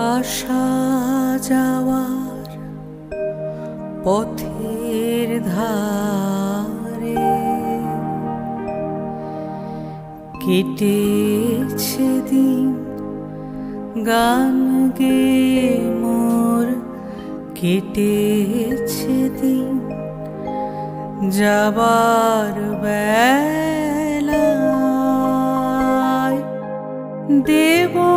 आशा जावार पथेर धारे केटेछे दिन गान गे मोर केटेछे दिन जावार बेलाय देवो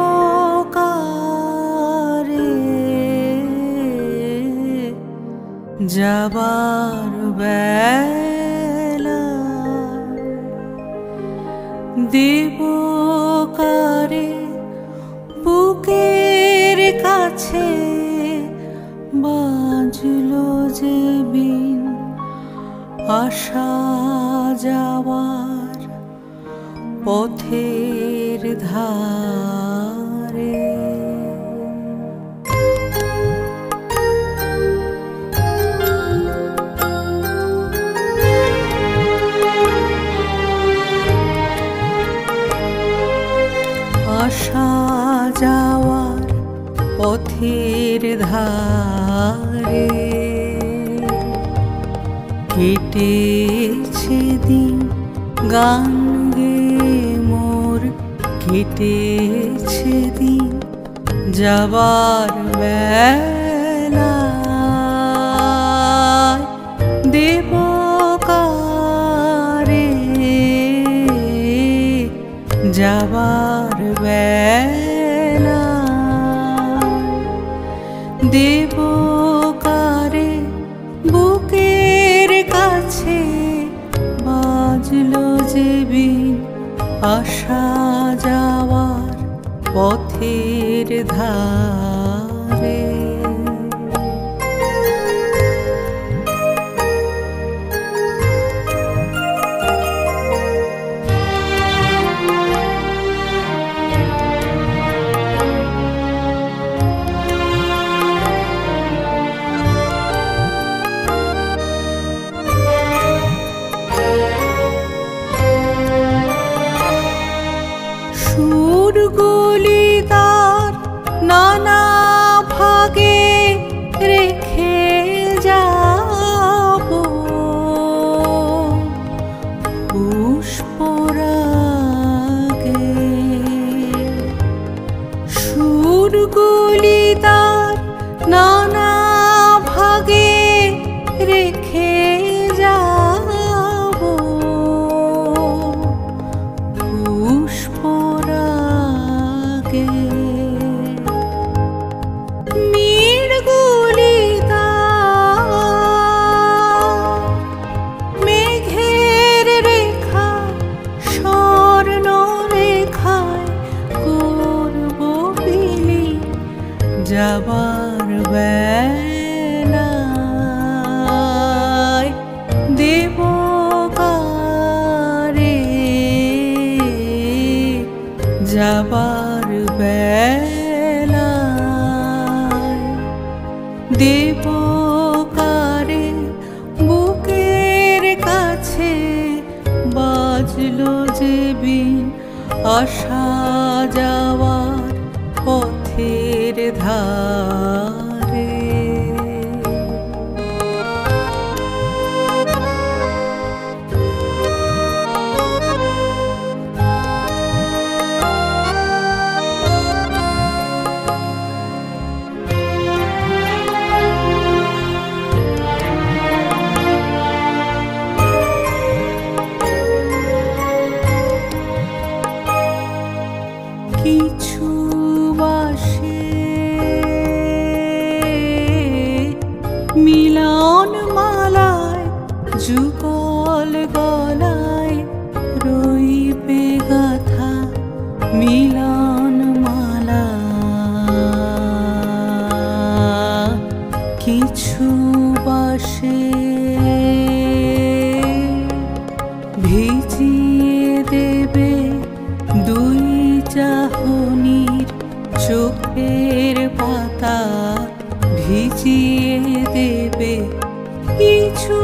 जाबार बेला देवो कारे बुकेर काछे बाजलो जे बिन आशा जावार पथेर धारे आशा जावार पथेर धारे केटेछे दिन गान गे मोर केटेछे दिन जावार बेला देवो कारे जावार बेला देवो कारे बुकेर काछे बाजलो जे बिन आशा जावार पथेर धारे जाबार बेला देवो कारे जाबार बेला देवो कारे बुकेर काछे बाजलो जे बिन आशा जावार पथेर धारे किछु मिलन मालाय जुगल गलाय रइबे गाथा मिलन माला किछु बासे ভিজিয়ে দেবে দুই চাহনির চোখের পাতা ভিজিয়ে দেবে কিছু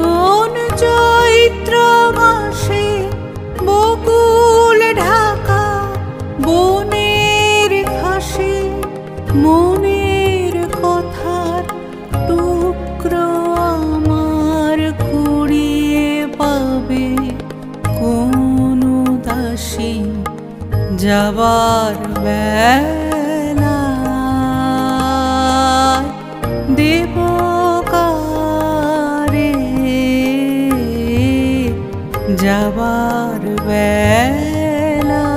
কোন চৈত্র মাসে বকুল ঢাকা। যাবে কোন দাসী যাবার বেলা দেব কারে যাবার বেলা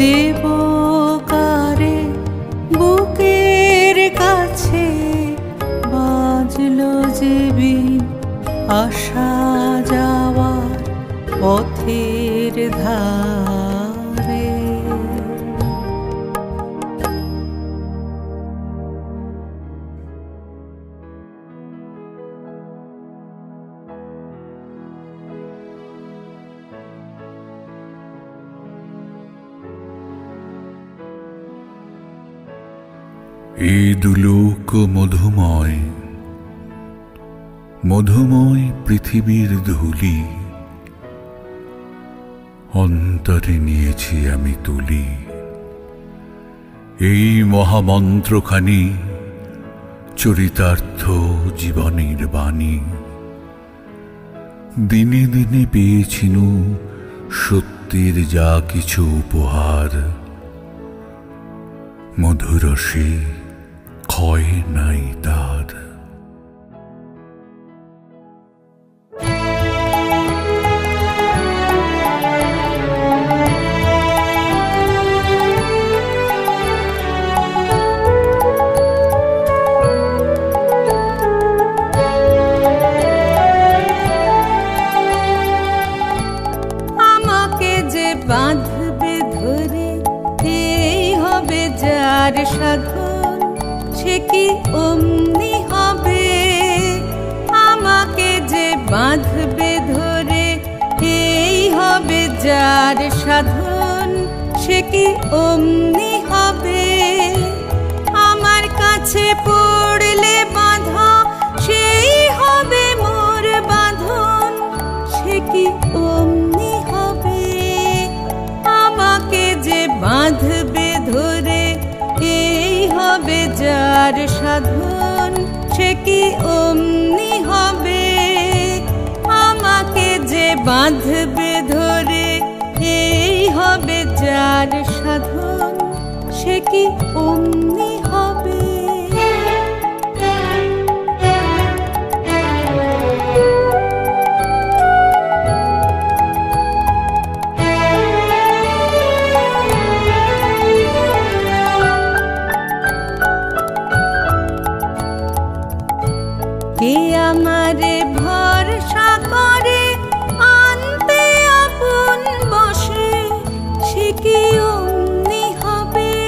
দেব কারে বুকের কাছে বাজলো জীবী আশা যাওয়ার পথের ধারে এই দুলোক মধুময় মধুময় পৃথিবীর ধুলি অন্তরে নিয়েছি আমি তুলি এই মহামন্ত্রখানি চরিতার্থ জীবনের বাণী দিনে দিনে পেয়েছিনু সত্যের যা কিছু উপহার মধুরসে ক্ষয় নাই তার যার সাধন সে কি অমনি হবে আমার কাছে পড়লে বাঁধা সেই হবে মোর বাঁধন সে কি অমনি হবে আমাকে যে বাঁধবে ধরে এই হবে যার সাধন সে কি অমনি হবে আমাকে যে বাঁধবে ধরে হবে যার সাধন সে কি অমনি হবে কে আমারে ভরসা করে আনতে আপন বসে কি অমনি হবে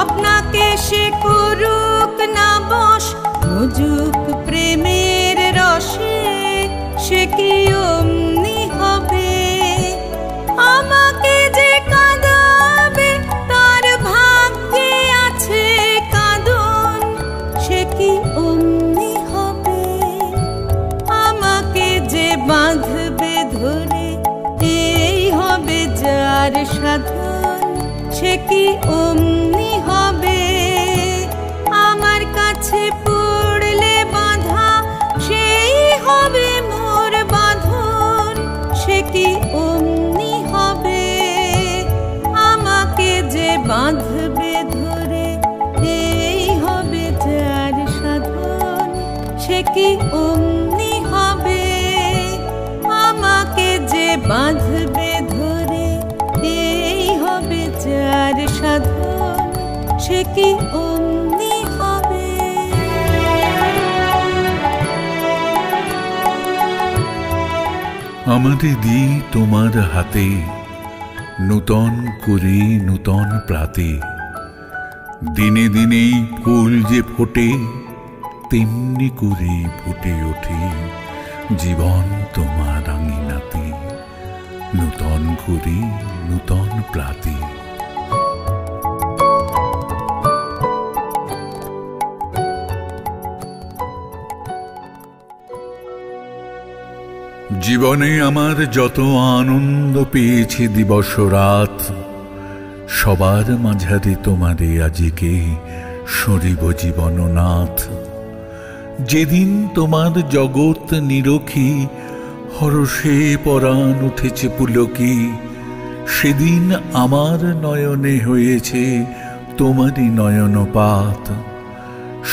আপনাকে সে করুক না বস বুঝুক প্রেমের রসে সে কি অমনি হবে আমাকে যে কাঁদাবে তার ভাগ্যে আছে কাঁদন সে কি অমনি হবে আমাকে যে বাঁধবে ধরে যার সাধন সে কি অমনি হবে আমার কাছে পড়লে বাঁধা সেই হবে মোর বাঁধন সে কি অমনি হবে আমাকে যে বাঁধবে ধরে এই হবে যার সাধন সে কি অমনি হবে আমাকে যে বাঁধবে যার সাধন সে কি অমনি হবে আমাদের দিই তোমার হাতে নূতন করে নূতন প্রাতে দিনে দিনেই ফুল যে ফোটে তেমনি করে ফুটে ওঠে জীবন তোমার আঙিনাতে নূতন করে নূতন প্রাতে জীবনে আমার যত আনন্দ পেয়েছি দিবস রাত সবার মাঝারে তোমারে আজিকে সরিব জীবননাথ যেদিন তোমার জগৎ নিরখি হরষে পরাণ উঠেছে পুলকি, সেদিন আমার নয়নে হয়েছে তোমারই নয়নপাত।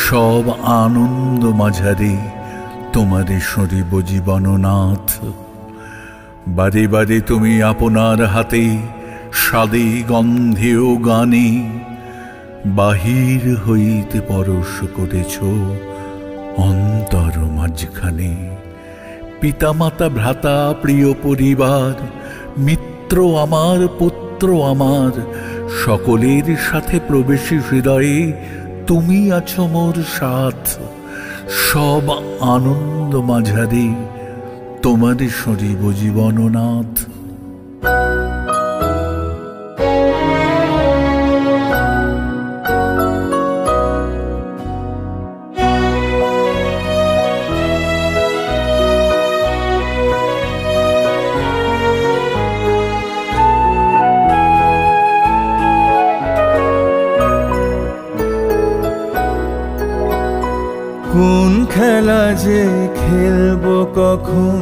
সব আনন্দ মাঝারে তোমারে সরিব জীবননাথ। বারে বারে তুমি আপনার হাতে স্বাদে গন্ধে ও গানে বাহির হইতে পরশ করেছ অন্তর মাঝখানে। পিতামাতা ভ্রাতা প্রিয় পরিবার মিত্র আমার পুত্র আমার সকলের সাথে প্রবেশী হৃদয়ে তুমি আছো মোর সাথ। সব আনন্দ মাঝারে তোমারে সরিব জীবননাথ। কোন খেলা যে খেলব কখন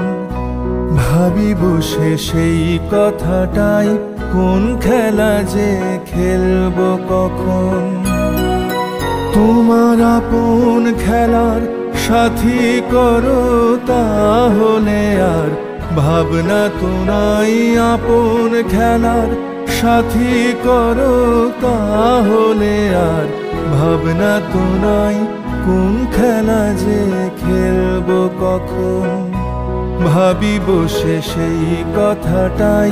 ভাবিব সে সেই কথাটাই। কোন খেলা যে খেলব কখন তোমার আপন খেলার সাথী করো, তাহলে আর ভাবনা তো নাই। আপন খেলার সাথী করো, তাহলে আর ভাবনা তো নাই। কোন খেলা যে খেলব কখন ভাবিব সে সেই কথাটাই।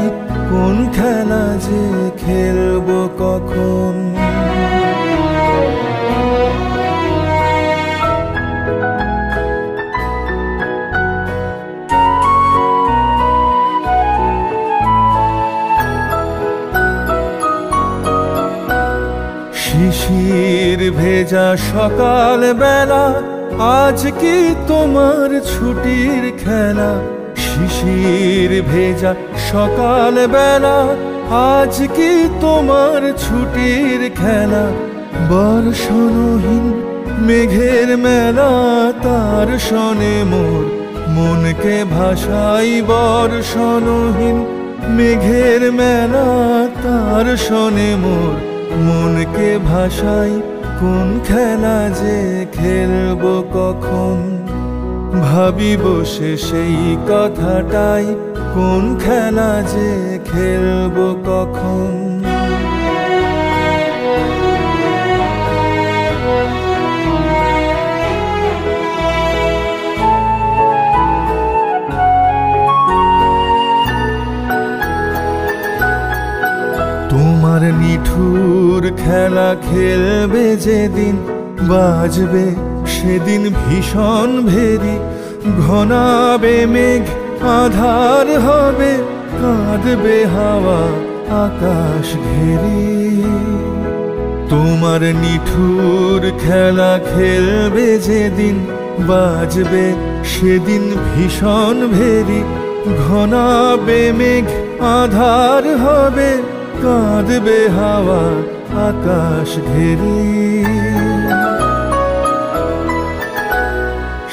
কোন খেলা যে খেলব কখন। শিশির ভেজা সকাল বেলা আজ কি তোমার ছুটির খেলা। শিশির ভেজা সকাল বেলা আজ কি তোমার ছুটির খেলা। বর্ষণহীন মেঘের মেলা তার শোনে মোর মনকে ভাষাই। বর্ষণহীন মেঘের মেলা তার শোনে মোর মনকে ভাষাই। কোন খেলা যে খেলব কখন ভাবিব সে সেই কথাটাই। কোন খেলা যে খেলব কখন। তোমার নিঠুর খেলা খেলবে যেদিন, বাজবে সেদিন ভীষণ ভেরি। ঘনাবে মেঘ আধার হবে, কাঁদবে হাওয়া আকাশ ঘেরি। তোমার নিঠুর খেলা খেলবে যেদিন, বাজবে সেদিন ভীষণ ভেরি। ঘনাবে মেঘ আধার হবে, কাঁদবে হাওয়া আকাশ ঘেরি।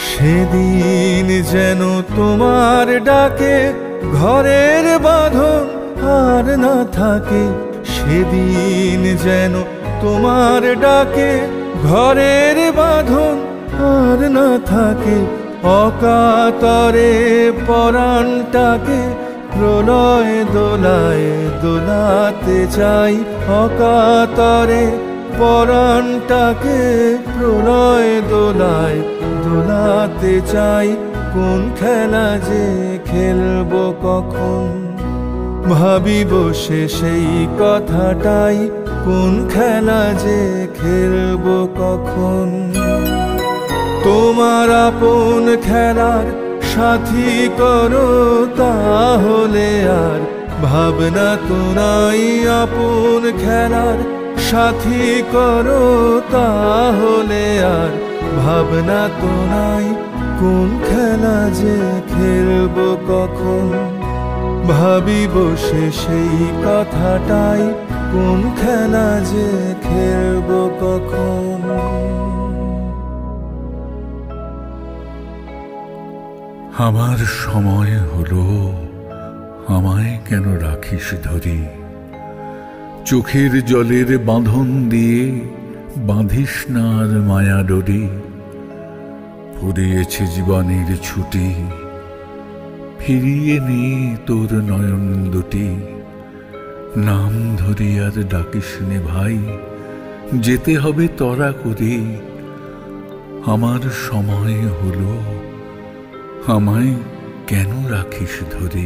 সেদিন যেন তোমার ডাকে ঘরের বাঁধন আর না থাকে। সেদিন যেন তোমার ডাকে ঘরের বাঁধন আর না থাকে। অকাতরে পরাণটাকে প্রলয় দোলায় দোলাতে চাই। অকাতরে পরাণটাকে প্রলয় দোলায় দোলাতে চাই। কোন খেলা যে খেলব কখন ভাবিব সে সেই কথাটাই। কোন খেলা যে খেলব কখন। তোমার আপন খেলার সাথী করো, তাহলে আর ভাবনা তো নাই। আপন খেলার সাথী করো, তাহলে আর ভাবনা তো নাই। কোন খেলা যে খেলব কখন ভাবিব সে সেই কথাটাই। কোন খেলা যে খেলব কখন। আমার সময় হলো, আমায় কেন রাখিস ধরি? চোখের জলের বাঁধন দিয়ে বাঁধিস না আর মায়া ডরি। ফুরিয়েছে জীবনের ছুটি, ফিরিয়ে নে তোর নয়ন দুটি। নাম ধরি আর ডাকিস নে ভাই, যেতে হবে তরা করে। আমার সময় হলো, আমায় কেন রাখিস ধরে?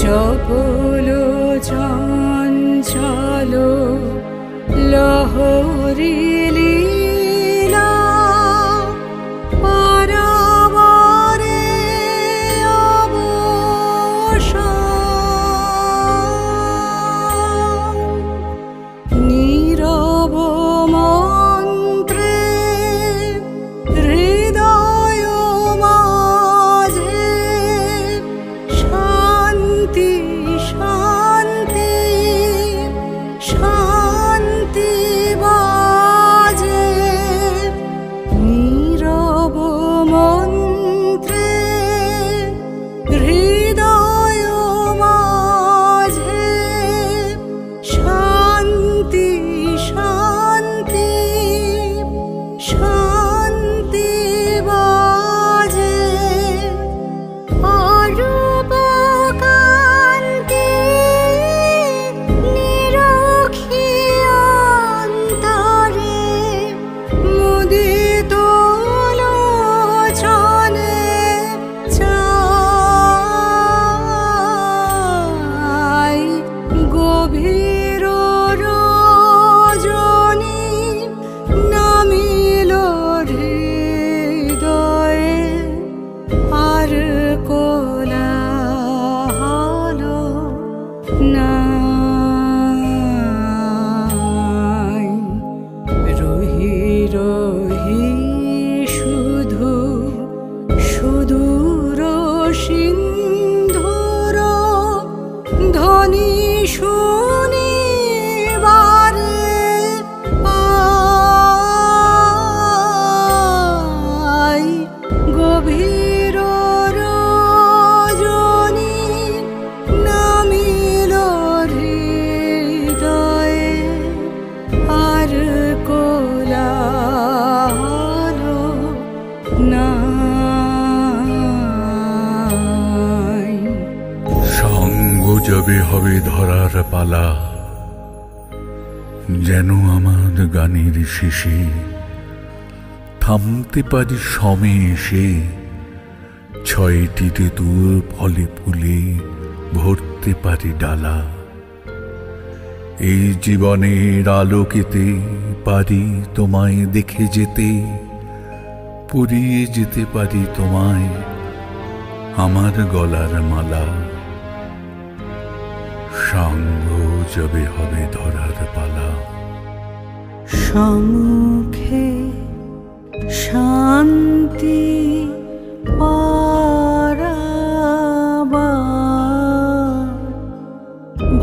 চপল চঞ্চল লহরী লীলা পরাবরে অবসান নীরব মন্ত্রে হৃদয় মাঝে শান্তি শান্তি শান্তি বাজে নীরব মন্ত্রে হৃদয় মাঝে শান্তি শান্তি শান্তি বাজে অরূপ কান্তি নিরখি অন্তরে মুদিত লোচনে চাই গভীর রজনী নামিল হৃদয়ে আর কোলাহল নাই রহি রহি শুধু সুদূর সিন্ধুর ধ্বনি শুনিবারে পাই গভীর রজনী নামিল হৃদয়ে আর কোলাহল নাই সঙ্গ যবে হবে ধরার পালা যেন আমার গানের শেষে থামতে পারি সমে এসে ছয়টিতে তোর ফলে ফুলে ভরতে পারি ডালা এই জীবনের আলোকেতে পারি তোমায় দেখে যেতে পুরিয়ে যেতে পারি তোমায় আমার গলার মালা সাঙ্গ যবে হবে ধরার পালা সম্মুখে শান্তি পরাবার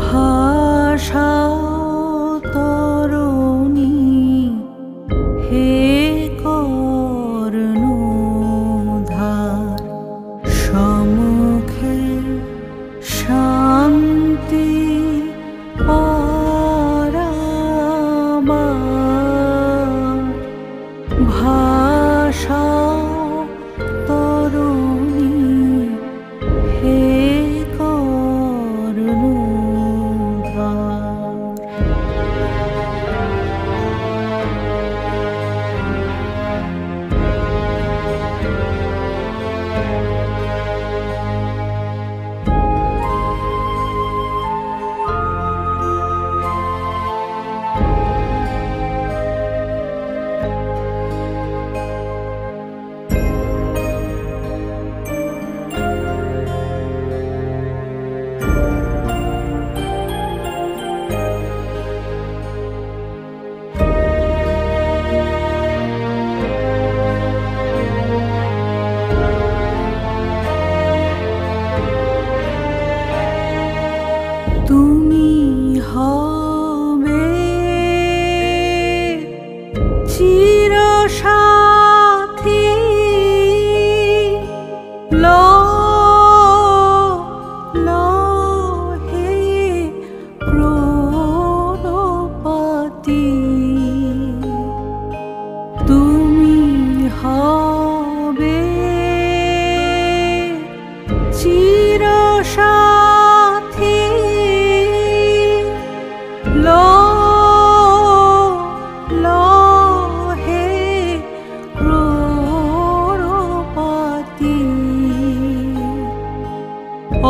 ভাষা তরণী হে কর্ণধার সম্মুখে শান্তি পরাবার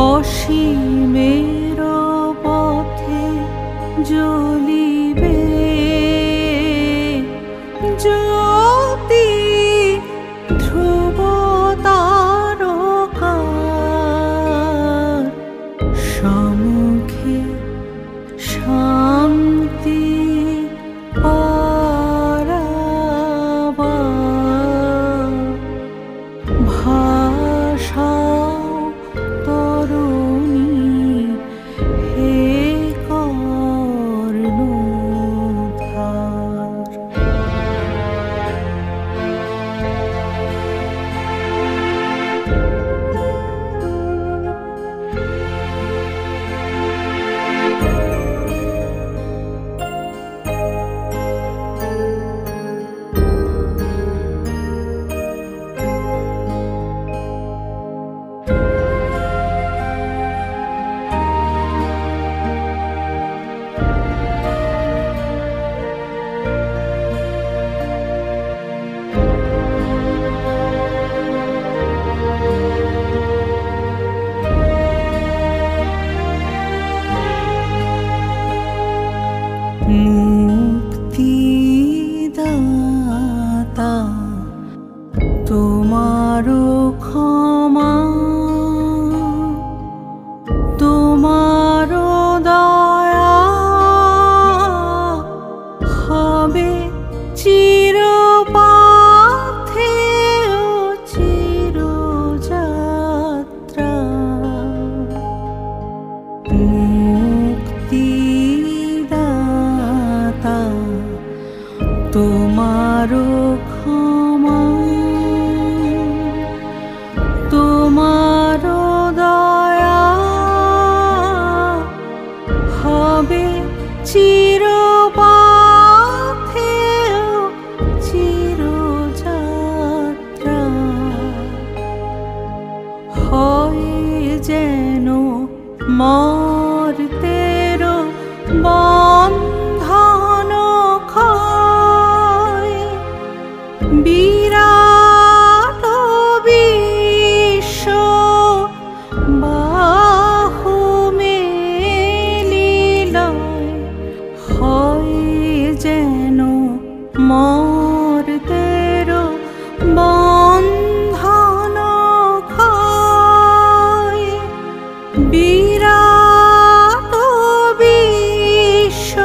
অসীমের পথে জ্বলিবে জ্যোতি ধ্রুব তারকার সম্মুখে শান্তি মুক্তিদাতা তোমার ক্ষমা তোমার দয়া হবে চিরপথে চিরযাত্রা তোমারো ক্ষমা তোমারো দয়া হবে চিরপথে চিরযাত্রা হয় যেন মর্তের বিরাট বিশ্ব বাহু মেলিলে হয় যেন মর্তের বন্ধন ক্ষয় বিরাট বিশ্ব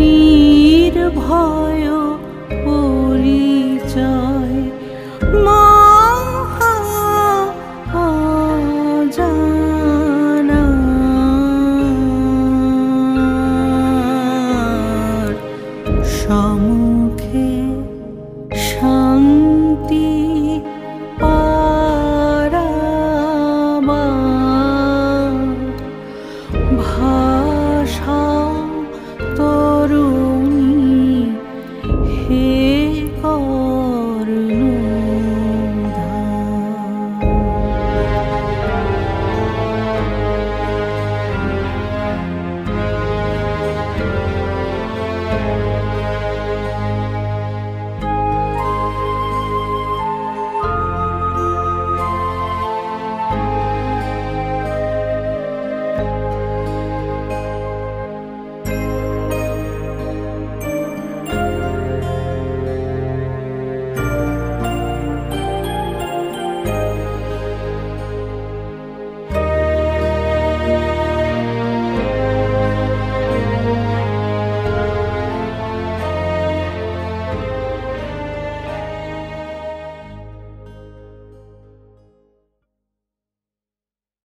নির্ভয় পরিচয় মহা অজানা সম্মুখে শান্তি পরাবার ভাষা তরু